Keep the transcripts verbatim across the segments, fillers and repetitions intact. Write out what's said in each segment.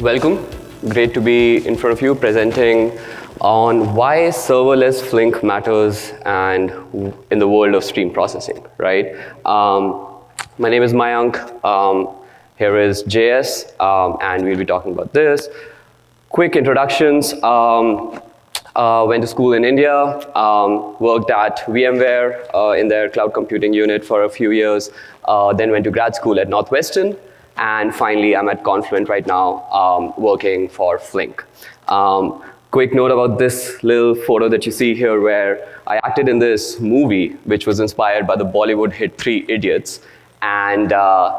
Welcome. Great to be in front of you presenting on why serverless Flink matters and in the world of stream processing, right? Um, my name is Mayank. Um, here is J S, um, and we'll be talking about this. Quick introductions. Um, Uh, went to school in India, um, worked at VMware uh, in their cloud computing unit for a few years, uh, then went to grad school at Northwestern, and finally I'm at Confluent right now, um, working for Flink. Um, quick note about this little photo that you see here where I acted in this movie, which was inspired by the Bollywood hit Three Idiots, and uh,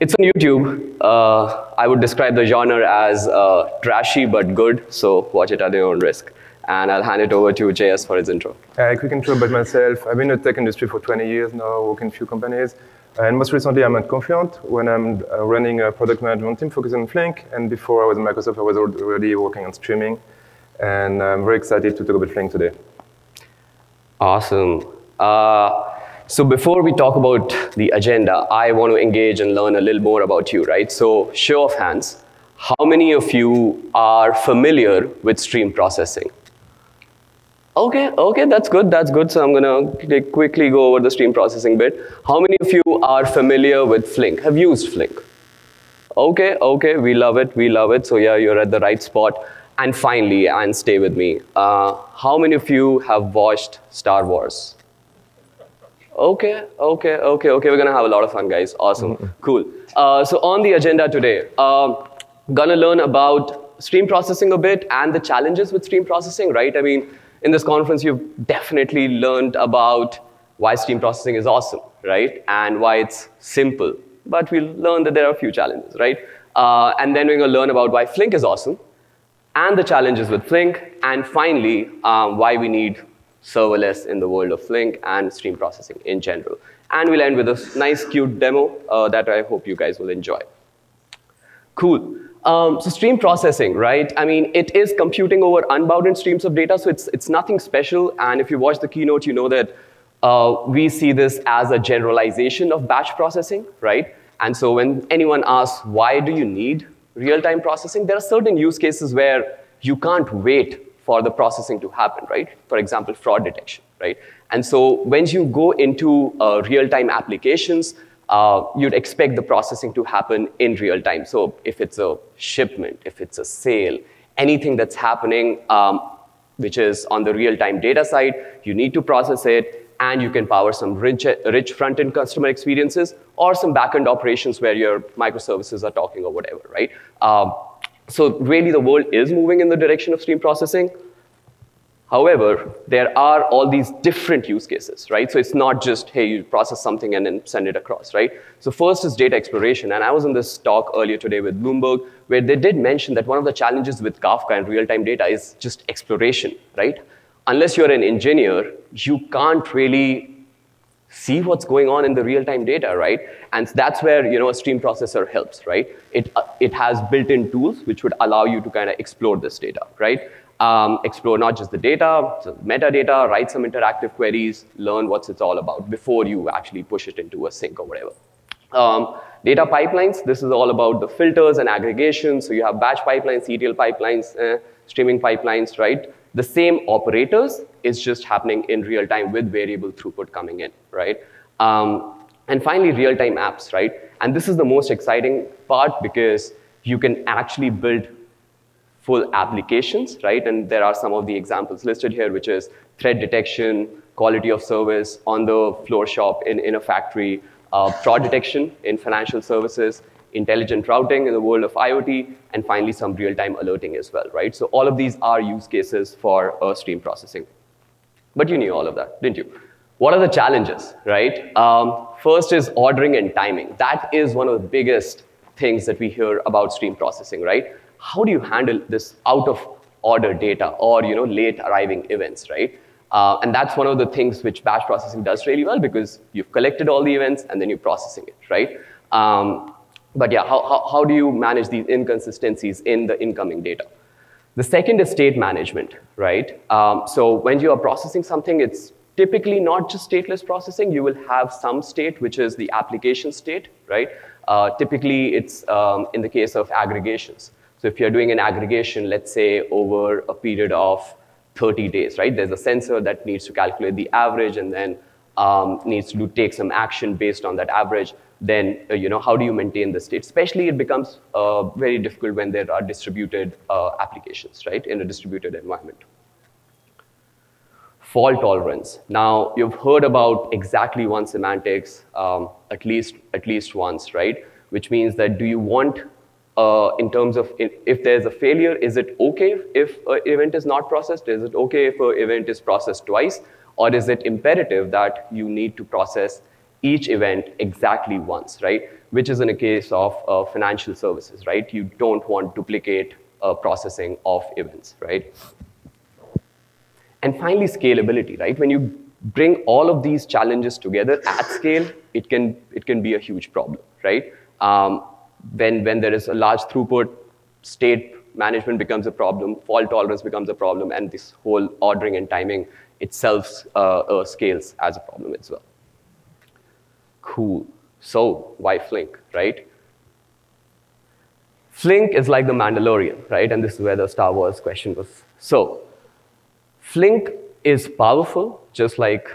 it's on YouTube. Uh, I would describe the genre as uh, trashy but good, so watch it at your own risk. And I'll hand it over to J S for his intro. A quick intro about myself. I've been in the tech industry for twenty years now, working in a few companies. And most recently, I'm at Confluent, when I'm running a product management team focused on Flink. And before I was at Microsoft, I was already working on streaming. And I'm very excited to talk about Flink today. Awesome. Uh, So before we talk about the agenda, I want to engage and learn a little more about you, right? So show of hands, how many of you are familiar with stream processing? Okay, okay, that's good, that's good. So I'm gonna quickly go over the stream processing bit. How many of you are familiar with Flink, have used Flink? Okay, okay, we love it, we love it. So yeah, you're at the right spot. And finally, and stay with me, uh, how many of you have watched Star Wars? Okay, okay, okay, okay. We're gonna have a lot of fun, guys. Awesome, mm-hmm. Cool. Uh, so on the agenda today, uh, gonna learn about stream processing a bit and the challenges with stream processing, right? I mean, in this conference, you've definitely learned about why stream processing is awesome, right? And why it's simple, but we'll learn that there are a few challenges, right? Uh, and then we're gonna learn about why Flink is awesome and the challenges with Flink, and finally, um, why we need serverless in the world of Flink and stream processing in general. And we'll end with a nice, cute demo uh, that I hope you guys will enjoy. Cool. Um, so stream processing, right? I mean, it is computing over unbounded streams of data, so it's, it's nothing special. And if you watch the keynote, you know that uh, we see this as a generalization of batch processing, right? And so when anyone asks, why do you need real-time processing? There are certain use cases where you can't wait for the processing to happen, right? For example, fraud detection, right? And so when you go into uh, real-time applications, uh, you'd expect the processing to happen in real time. So if it's a shipment, if it's a sale, anything that's happening, um, which is on the real-time data side, you need to process it, and you can power some rich, rich front-end customer experiences or some back-end operations where your microservices are talking or whatever, right? Um, So really, the world is moving in the direction of stream processing. However, there are all these different use cases, right? So it's not just, hey, you process something and then send it across, right? So first is data exploration. And I was in this talk earlier today with Bloomberg, where they did mention that one of the challenges with Kafka and real-time data is just exploration, right? Unless you're an engineer, you can't really see what's going on in the real-time data, right? And that's where, you know, a stream processor helps, right? It, uh, it has built-in tools which would allow you to kind of explore this data, right? Um, explore not just the data, so metadata, write some interactive queries, learn what it's all about before you actually push it into a sync or whatever. Um, data pipelines, this is all about the filters and aggregation. So you have batch pipelines, E T L pipelines, eh, streaming pipelines, right? The same operators is just happening in real time with variable throughput coming in, right? Um, and finally, real-time apps, right? And this is the most exciting part because you can actually build full applications, right? And there are some of the examples listed here, which is threat detection, quality of service on the floor shop in, in a factory, uh, fraud detection in financial services, intelligent routing in the world of IoT, and finally some real-time alerting as well, right? So all of these are use cases for uh, stream processing. But you knew all of that, didn't you? What are the challenges, right? Um, first is ordering and timing. That is one of the biggest things that we hear about stream processing, right? How do you handle this out-of-order data or, you know, late arriving events, right? Uh, and that's one of the things which batch processing does really well because you've collected all the events and then you're processing it, right? Um, But yeah, how, how, how do you manage these inconsistencies in the incoming data? The second is state management, right? Um, so when you are processing something, it's typically not just stateless processing. You will have some state, which is the application state, right? Uh, typically, it's um, in the case of aggregations. So if you're doing an aggregation, let's say, over a period of thirty days, right? There's a sensor that needs to calculate the average and then um, needs to take some action based on that average. Then, uh, you know, how do you maintain the state? Especially it becomes uh, very difficult when there are distributed uh, applications, right, in a distributed environment. Fault tolerance. Now, you've heard about exactly one semantics um, at least at least once, right? Which means that do you want, uh, in terms of if there's a failure, is it okay if an event is not processed? Is it okay if an event is processed twice? Or is it imperative that you need to process each event exactly once, right? Which is in a case of uh, financial services, right? You don't want duplicate uh, processing of events, right? And finally, scalability, right? When you bring all of these challenges together at scale, it can, it can be a huge problem, right? Um, when, when there is a large throughput, state management becomes a problem, fault tolerance becomes a problem, and this whole ordering and timing itself uh, uh, scales as a problem as well. Cool. So why Flink, right? Flink is like the Mandalorian, right? And this is where the Star Wars question was. So Flink is powerful, just like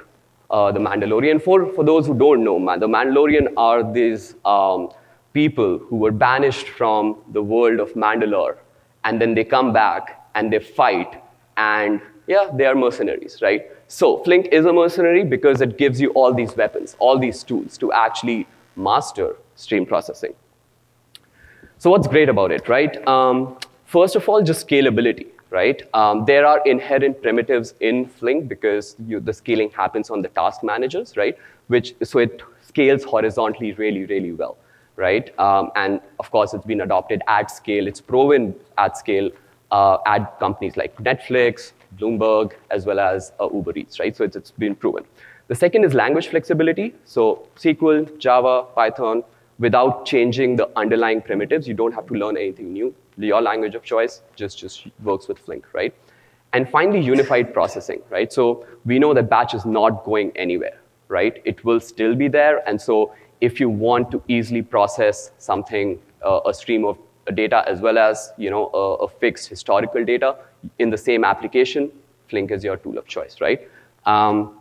uh, the Mandalorian. For, for those who don't know, man, the Mandalorian are these um, people who were banished from the world of Mandalore, and then they come back and they fight, and yeah, they are mercenaries, right? So Flink is a mercenary because it gives you all these weapons, all these tools to actually master stream processing. So what's great about it, right? Um, first of all, just scalability, right? Um, there are inherent primitives in Flink because you, the scaling happens on the task managers, right? Which, so it scales horizontally really, really well, right? Um, and of course, it's been adopted at scale. It's proven at scale uh, at companies like Netflix, Bloomberg, as well as uh, Uber Eats, right? So it's, it's been proven. The second is language flexibility. So S Q L, Java, Python, without changing the underlying primitives, you don't have to learn anything new. Your language of choice just, just works with Flink, right? And finally, unified processing, right? So we know that batch is not going anywhere, right? It will still be there. And so if you want to easily process something, uh, a stream of data, as well as, you know, a, a fixed historical data in the same application, Flink is your tool of choice, right? Um,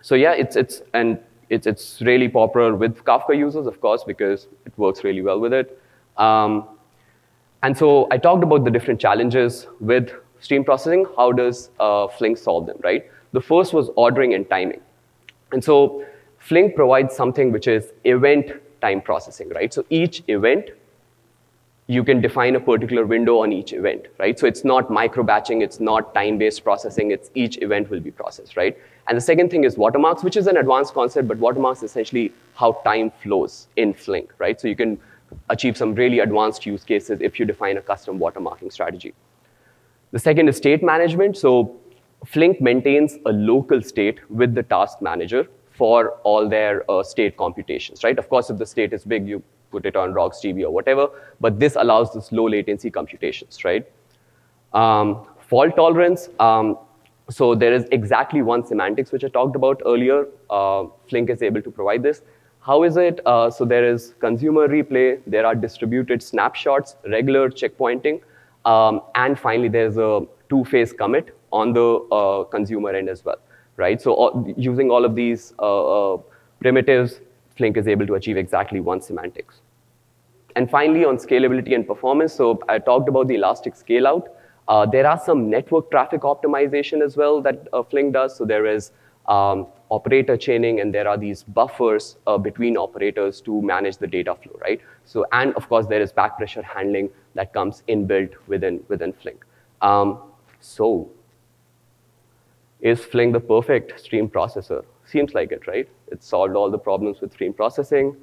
so yeah, it's, it's, and it's, it's really popular with Kafka users, of course, because it works really well with it. Um, and so I talked about the different challenges with stream processing. How does uh, Flink solve them, right? The first was ordering and timing. And so Flink provides something which is event time processing, right? So each event, you can define a particular window on each event, right? So it's not micro-batching, it's not time-based processing, it's each event will be processed, right? And the second thing is watermarks, which is an advanced concept, but watermarks is essentially how time flows in Flink, right? So you can achieve some really advanced use cases if you define a custom watermarking strategy. The second is state management. So Flink maintains a local state with the task manager for all their uh, state computations, right? Of course, if the state is big, you put it on RocksDB or whatever, but this allows this low latency computations, right? Um, fault tolerance, um, so there is exactly one semantics which I talked about earlier. Uh, Flink is able to provide this. How is it? Uh, so there is consumer replay, there are distributed snapshots, regular checkpointing, um, and finally there's a two-phase commit on the uh, consumer end as well, right? So all, using all of these uh, uh, primitives, Flink is able to achieve exactly one semantics. And finally, on scalability and performance, so I talked about the elastic scale-out. Uh, there are some network traffic optimization as well that uh, Flink does. So there is um, operator chaining, and there are these buffers uh, between operators to manage the data flow, right? So, and of course, there is back pressure handling that comes inbuilt within, within Flink. Um, so is Flink the perfect stream processor? Seems like it, right? It solved all the problems with stream processing.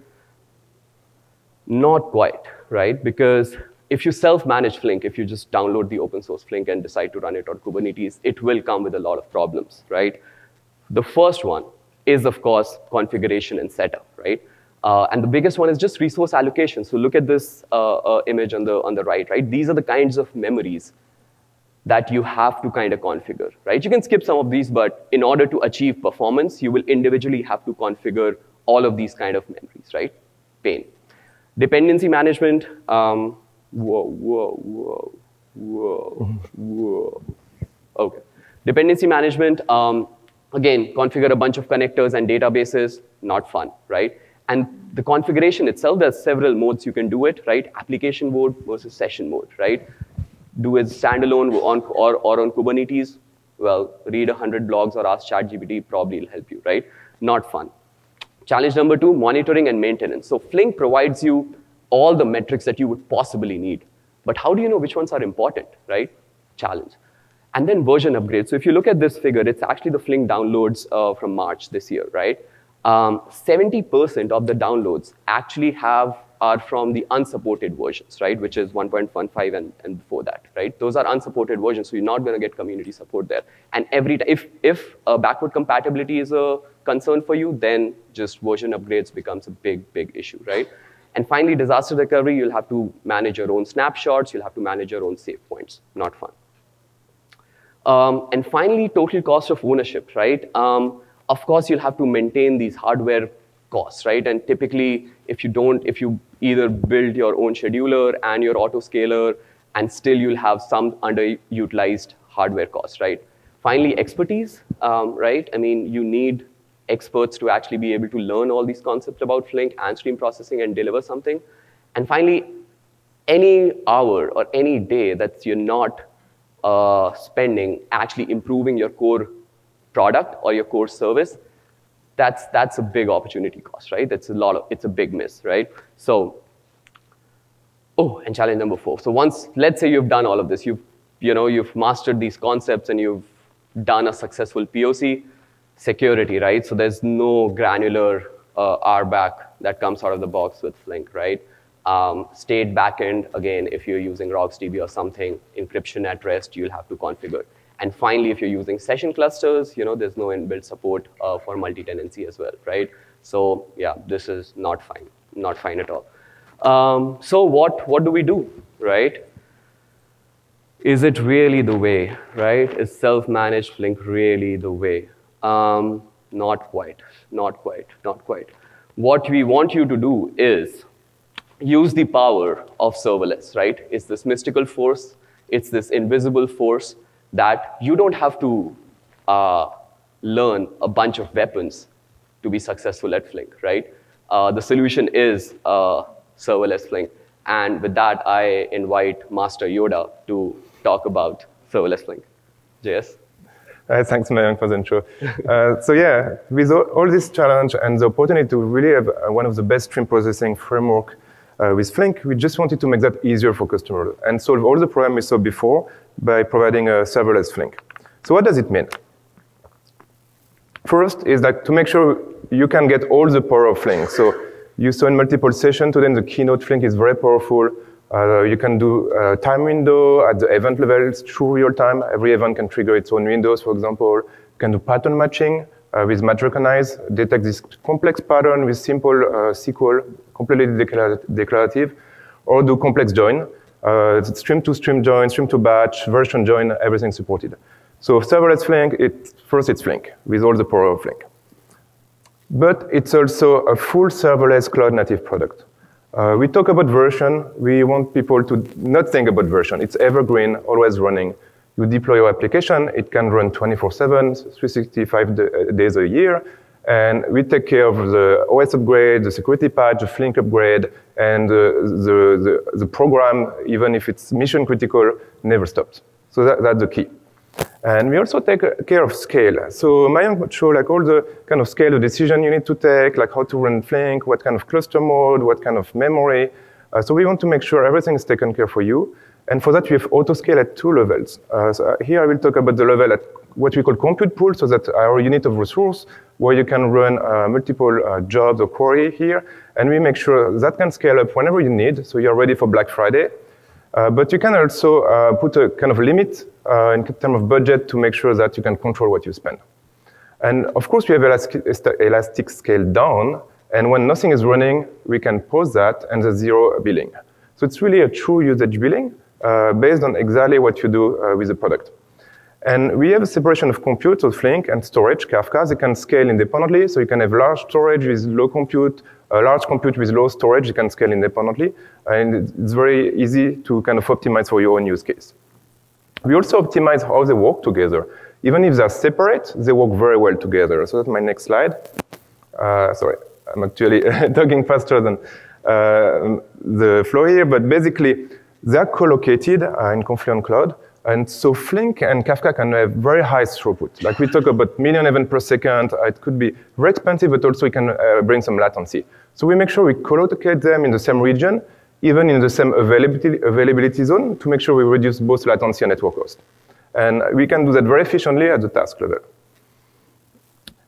Not quite, right? Because if you self-manage Flink, if you just download the open source Flink and decide to run it on Kubernetes, it will come with a lot of problems, right? The first one is, of course, configuration and setup, right? Uh, and the biggest one is just resource allocation. So look at this uh, uh, image on the, on the right, right? These are the kinds of memories that you have to kind of configure, right? You can skip some of these, but in order to achieve performance, you will individually have to configure all of these kind of memories, right? Pain. Dependency management, um, Whoa, whoa, whoa, whoa, whoa. Okay. Dependency management, um, again, configure a bunch of connectors and databases, not fun, right? And the configuration itself, there's several modes you can do it, right? Application mode versus session mode, right? Do it standalone on, or, or on Kubernetes. Well, read one hundred blogs or ask ChatGPT, probably will help you, right? Not fun. Challenge number two, monitoring and maintenance. So Flink provides you all the metrics that you would possibly need. But how do you know which ones are important, right? Challenge. And then version upgrade. So if you look at this figure, it's actually the Flink downloads uh, from March this year, right? Um, seventy percent of the downloads actually have are from the unsupported versions, right? Which is one point one five and, and before that, right? Those are unsupported versions, so you're not going to get community support there. And every time, if, if uh, backward compatibility is a concern for you, then just version upgrades becomes a big, big issue, right? And finally, disaster recovery, you'll have to manage your own snapshots, you'll have to manage your own save points, not fun. Um, and finally, total cost of ownership, right? Um, of course, you'll have to maintain these hardware costs, right? And typically, if you don't, if you either build your own scheduler and your autoscaler, and still you'll have some underutilized hardware costs, right? Finally, expertise, um, right? I mean, you need experts to actually be able to learn all these concepts about Flink and stream processing and deliver something. And finally, any hour or any day that you're not uh, spending actually improving your core product or your core service, that's, that's a big opportunity cost, right? That's a lot of, it's a big miss, right? So, oh, and challenge number four. So once, let's say you've done all of this, you've, you know, you've mastered these concepts and you've done a successful P O C, security, right? So there's no granular uh, R B A C that comes out of the box with Flink, right? Um, state backend, again, if you're using RocksDB or something, encryption at rest, you'll have to configure. And finally, if you're using session clusters, you know, there's no inbuilt support uh, for multi-tenancy as well, right? So yeah, this is not fine, not fine at all. Um, so what, what do we do, right? Is it really the way, right? Is self-managed Flink really the way? Um, not quite, not quite, not quite. What we want you to do is use the power of serverless, right? It's this mystical force, it's this invisible force that you don't have to uh, learn a bunch of weapons to be successful at Flink, right? Uh, the solution is uh, serverless Flink. And with that, I invite Master Yoda to talk about serverless Flink. J S? Uh, thanks, Mayank, for the intro. Uh, so yeah, with all, all this challenge and the opportunity to really have one of the best stream processing framework uh, with Flink, we just wanted to make that easier for customers and solve all the problems we saw before by providing a serverless Flink. So what does it mean? First is that to make sure you can get all the power of Flink. So you saw in multiple sessions today in the keynote, Flink is very powerful. Uh, you can do a time window at the event level through real time. Every event can trigger its own windows, for example. You can do pattern matching uh, with MatchRecognize, detect this complex pattern with simple uh, S Q L, completely declar declarative, or do complex join. Uh, stream to stream join, stream to batch, version join, everything supported. So serverless Flink, it, first it's Flink with all the power of Flink. But it's also a full serverless cloud native product. Uh, we talk about version. We want people to not think about version. It's evergreen, always running. You deploy your application. It can run twenty-four seven, three sixty-five days a year. And we take care of the O S upgrade, the security patch, the Flink upgrade, and uh, the, the, the program, even if it's mission critical, never stops. So that, that's the key. And we also take care of scale. So Mayank would show like all the kind of scale of decision you need to take, like how to run Flink, what kind of cluster mode, what kind of memory. Uh, so we want to make sure everything is taken care for you. And for that, we have autoscale at two levels. Uh, so here I will talk about the level at what we call compute pool, so that's our unit of resource, where you can run uh, multiple uh, jobs or query here. And we make sure that can scale up whenever you need, so you're ready for Black Friday. Uh, but you can also uh, put a kind of limit uh, in terms of budget to make sure that you can control what you spend. And of course, we have elastic, elastic scale down. And when nothing is running, we can pause that and the zero billing. So it's really a true usage billing uh, based on exactly what you do uh, with the product. And we have a separation of compute, so Flink, and storage, Kafka. They can scale independently, so you can have large storage with low compute, A large compute with low storage, you can scale independently, and it's very easy to kind of optimize for your own use case. We also optimize how they work together. Even if they're separate, they work very well together. So that's my next slide. Uh, sorry, I'm actually talking faster than uh, the flow here, but basically, they're co-located uh, in Confluent Cloud. And so Flink and Kafka can have very high throughput. Like we talk about million events per second. It could be very expensive, but also it can uh, bring some latency. So we make sure we co-locate them in the same region, even in the same availability, availability zone, to make sure we reduce both latency and network cost. And we can do that very efficiently at the task level.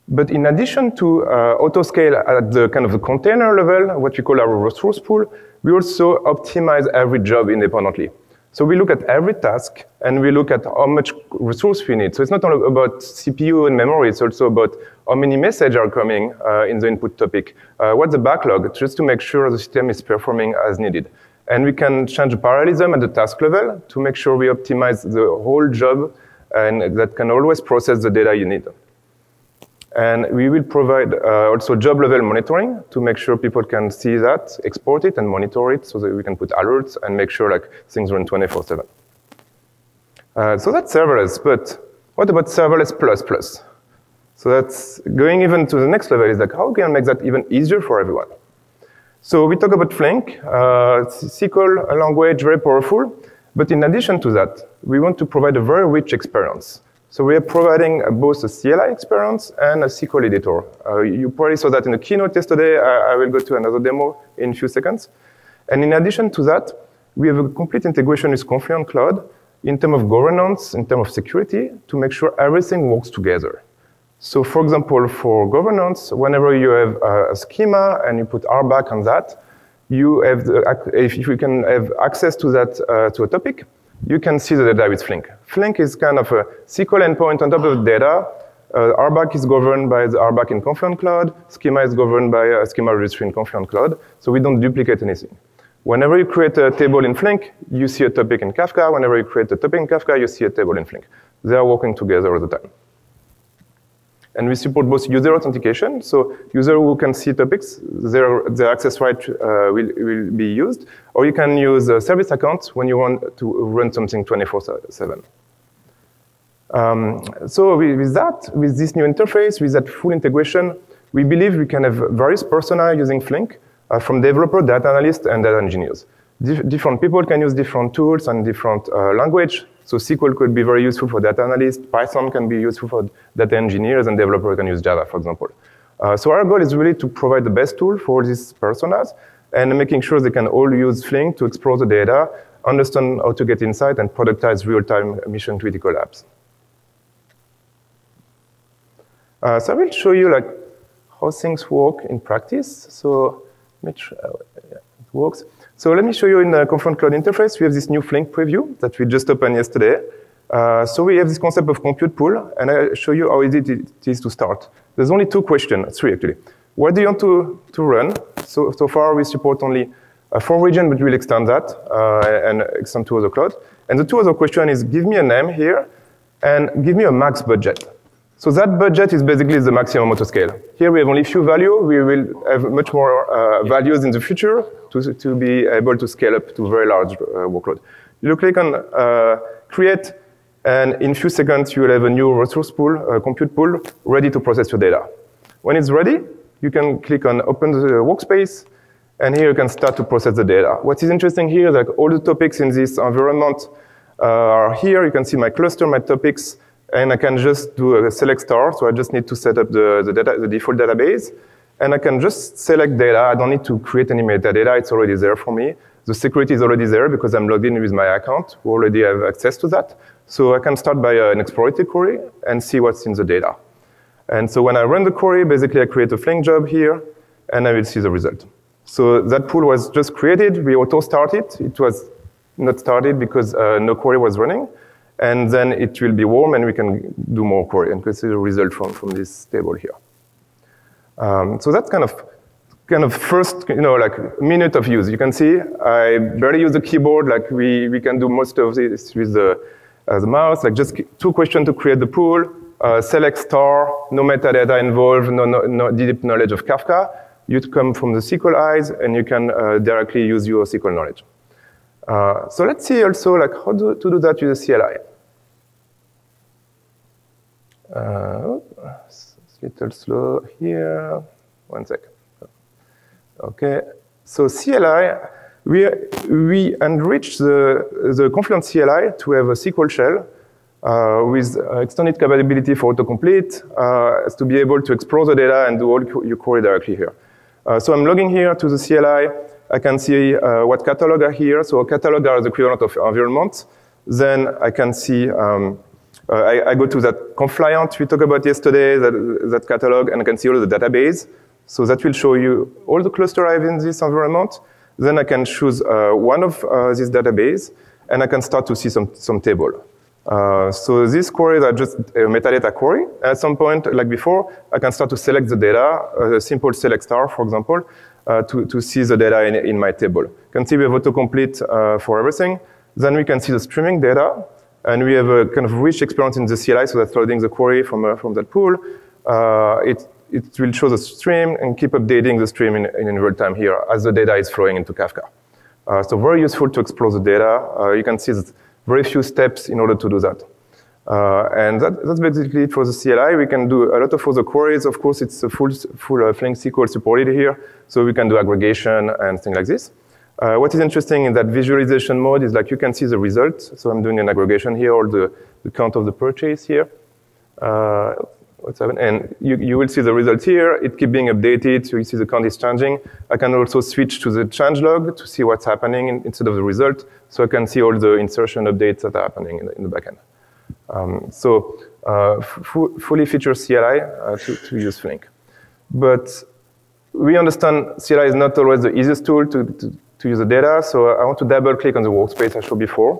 But in addition to uh, auto-scale at the kind of the container level, what we call our resource pool, we also optimize every job independently. So we look at every task, and we look at how much resource we need. So it's not only about C P U and memory, it's also about how many messages are coming uh, in the input topic, uh, what's the backlog, just to make sure the system is performing as needed. And we can change parallelism at the task level to make sure we optimize the whole job, and that can always process the data you need. And we will provide uh, also job level monitoring to make sure people can see that, export it and monitor it so that we can put alerts and make sure like things run twenty-four seven. Uh, so that's serverless, but what about serverless plus plus? So that's going even to the next level is like, how can I make that even easier for everyone? So we talk about Flink, uh, S Q L language, very powerful. But in addition to that, we want to provide a very rich experience. So we are providing both a C L I experience and a S Q L editor. Uh, you probably saw that in the keynote yesterday. I, I will go to another demo in a few seconds. And in addition to that, we have a complete integration with Confluent Cloud in terms of governance, in terms of security, to make sure everything works together. So for example, for governance, whenever you have a schema and you put R B A C on that, you have the, if you can have access to that uh, to a topic, you can see the data with Flink. Flink is kind of a S Q L endpoint on top of the data. Uh, R B A C is governed by the R B A C in Confluent Cloud. Schema is governed by a schema registry in Confluent Cloud. So we don't duplicate anything. Whenever you create a table in Flink, you see a topic in Kafka. Whenever you create a topic in Kafka, you see a table in Flink. They are working together all the time. And we support both user authentication. So user who can see topics, their, their access right uh, will, will be used. Or you can use uh, service accounts when you want to run something twenty-four seven. Um, so with, with that, with this new interface, with that full integration, we believe we can have various persona using Flink uh, from developer, data analysts, and data engineers. Dif different people can use different tools and different uh, language. So S Q L could be very useful for data analysts. Python can be useful for data engineers, and developers can use Java, for example. Uh, so our goal is really to provide the best tool for these personas and making sure they can all use Flink to explore the data, understand how to get insight, and productize real-time mission-critical apps. Uh, so I will show you like how things work in practice. So let me try, yeah, it works. So let me show you in the Confluent Cloud interface, we have this new Flink preview that we just opened yesterday. Uh, so we have this concept of compute pool, and I'll show you how easy it is to start. There's only two questions, three actually. What do you want to, to run? So, so far we support only uh, four regions, but we'll extend that uh, and extend to other clouds. And the two other question is, give me a name here, and give me a max budget. So that budget is basically the maximum auto scale. Here we have only few value. We will have much more uh, values in the future to, to be able to scale up to very large uh, workload. You click on uh, create, and in few seconds you will have a new resource pool, uh, compute pool, ready to process your data. When it's ready, you can click on open the workspace, and here you can start to process the data. What is interesting here is that all the topics in this environment uh, are here. You can see my cluster, my topics, and I can just do a select star, so I just need to set up the, the, data, the default database. And I can just select data. I don't need to create any metadata. It's already there for me. The security is already there because I'm logged in with my account. We already have access to that. So I can start by an exploratory query and see what's in the data. And so when I run the query, basically I create a Flink job here, and I will see the result. So that pool was just created. We auto-started. It was not started because uh, no query was running. And then it will be warm, and we can do more query and consider the result from, from this table here. Um, so that's kind of, kind of first, you know, like minute of use. You can see I barely use the keyboard. Like we, we can do most of this with the, uh, the mouse. Like just two questions to create the pool, uh, select star, no metadata involved, no, no, no deep knowledge of Kafka. you come from the S Q L eyes, and you can uh, directly use your S Q L knowledge. Uh, so let's see also like how do, to do that with the C L I. Uh, it's a little slow here. One second. Okay. So C L I, we we enrich the the Confluent C L I to have a S Q L shell uh, with extended capability for autocomplete, uh, to be able to explore the data and do all your query directly here. Uh, so I'm logging here to the C L I. I can see uh, what catalog are here. So a catalog are the equivalent of environment. Then I can see. Um, Uh, I, I go to that Confluent we talked about yesterday, that, that catalog, and I can see all the database. So that will show you all the cluster I have in this environment. Then I can choose uh, one of uh, these database, and I can start to see some, some table. Uh, so these queries are just a metadata query. At some point, like before, I can start to select the data, a simple select star, for example, uh, to, to see the data in, in my table. You can see we have autocomplete uh, for everything. Then we can see the streaming data. And we have a kind of rich experience in the C L I, so that's loading the query from, uh, from that pool. Uh, it, it will show the stream and keep updating the stream in, in real time here as the data is flowing into Kafka. Uh, so very useful to explore the data. Uh, you can see that very few steps in order to do that. Uh, and that, that's basically it for the C L I. We can do a lot of other queries. Of course, it's a full, full uh, Flink S Q L supported here, so we can do aggregation and things like this. Uh, what is interesting in that visualization mode is like you can see the result. So I'm doing an aggregation here, or the, the count of the purchase here. Uh, what's happened? And you, you will see the result here. It keeps being updated. So you see the count is changing. I can also switch to the change log to see what's happening in, instead of the result. So I can see all the insertion updates that are happening in the, in the backend. Um, so uh, fu fully featured C L I uh, to, to use Flink. But we understand C L I is not always the easiest tool to, to to use the data, so I want to double click on the workspace I showed before.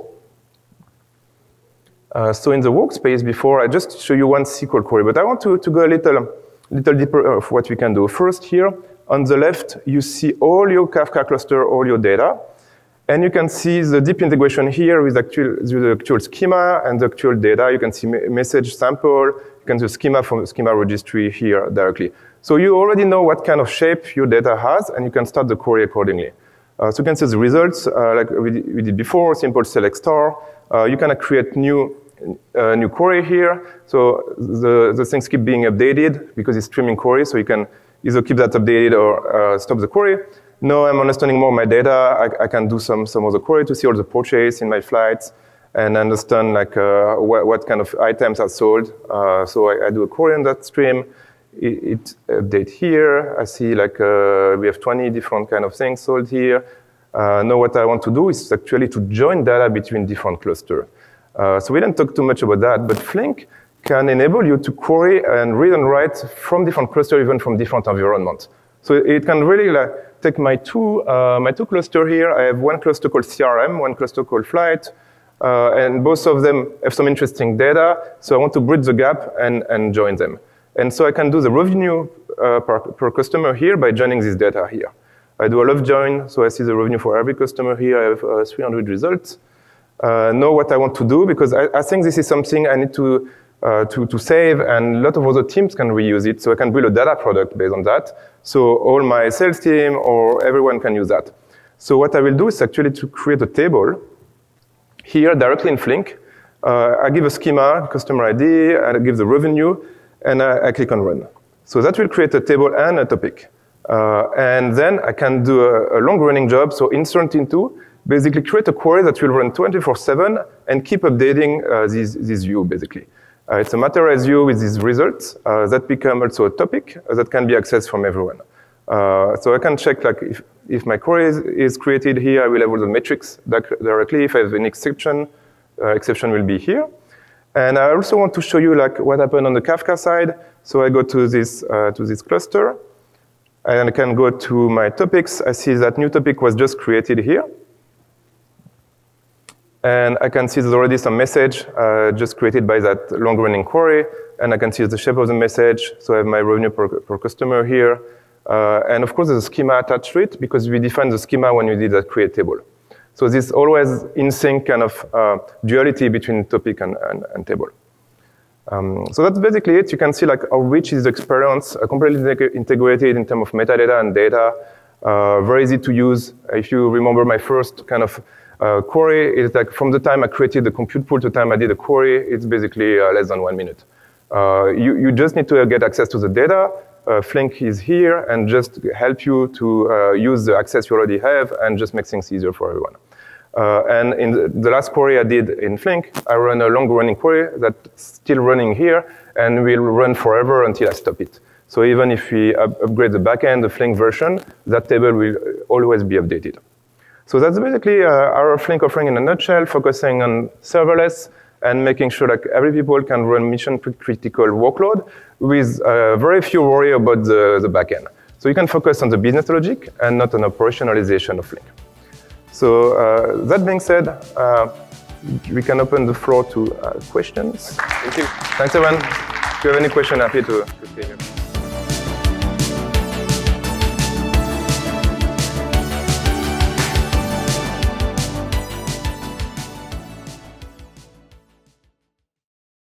Uh, so in the workspace before, I just show you one S Q L query, but I want to, to go a little, little deeper of what we can do. First here, on the left, you see all your Kafka cluster, all your data, and you can see the deep integration here with actual, the actual schema and the actual data. You can see message sample, you can see schema from the schema registry here directly. So you already know what kind of shape your data has, and you can start the query accordingly. Uh, so you can see the results, uh, like we, we did before, simple select star. Uh, you can create new uh, new query here. So the, the things keep being updated because it's streaming query, so you can either keep that updated or uh, stop the query. Now I'm understanding more of my data. I, I can do some, some other query to see all the purchase in my flights and understand like uh, what, what kind of items are sold. Uh, so I, I do a query on that stream. It, it update here. I see like uh, we have twenty different kind of things sold here. Uh, now what I want to do is actually to join data between different clusters. Uh, so we didn't talk too much about that, but Flink can enable you to query and read and write from different clusters, even from different environments. So it can really like, take my two uh, my two clusters here. I have one cluster called C R M, one cluster called Flight. Uh, and both of them have some interesting data. So I want to bridge the gap and, and join them. And so I can do the revenue uh, per, per customer here by joining this data here. I do a love join, so I see the revenue for every customer here. I have uh, three hundred results. Uh, know what I want to do, because I, I think this is something I need to, uh, to, to save, and a lot of other teams can reuse it, so I can build a data product based on that. So all my sales team or everyone can use that. So what I will do is actually to create a table here directly in Flink. Uh, I give a schema, customer I D, and I give the revenue, and I, I click on run. So that will create a table and a topic. Uh, and then I can do a, a long running job, so insert into, basically create a query that will run twenty-four seven and keep updating uh, this, this view basically. Uh, it's a materialized view with these results uh, that become also a topic that can be accessed from everyone. Uh, so I can check like if, if my query is, is created here, I will have all the metrics directly. If I have an exception, uh, exception will be here. And I also want to show you like what happened on the Kafka side. So I go to this, uh, to this cluster, and I can go to my topics. I see that new topic was just created here. And I can see there's already some message uh, just created by that long-running query. And I can see the shape of the message. So I have my revenue per, per customer here. Uh, and of course, there's a schema attached to it, because we defined the schema when we did that create table. So this always in sync kind of uh, duality between topic and, and, and table. Um, so that's basically it. You can see like how rich is the experience, uh, completely integrated in terms of metadata and data. Uh, very easy to use. If you remember my first kind of uh, query, it's like from the time I created the compute pool to the time I did the query, it's basically uh, less than one minute. Uh, you, you just need to get access to the data. Uh, Flink is here and just help you to uh, use the access you already have and just make things easier for everyone. Uh, and in the last query I did in Flink, I ran a long-running query that's still running here and will run forever until I stop it. So even if we up upgrade the backend, the Flink version, that table will always be updated. So that's basically uh, our Flink offering in a nutshell, focusing on serverless and making sure that every people can run mission-critical workload with uh, very few worry about the, the backend. So you can focus on the business logic and not on operationalization of Flink. So uh, that being said, uh, we can open the floor to uh, questions. Thank you. Thanks, everyone. If you have any question, happy to continue.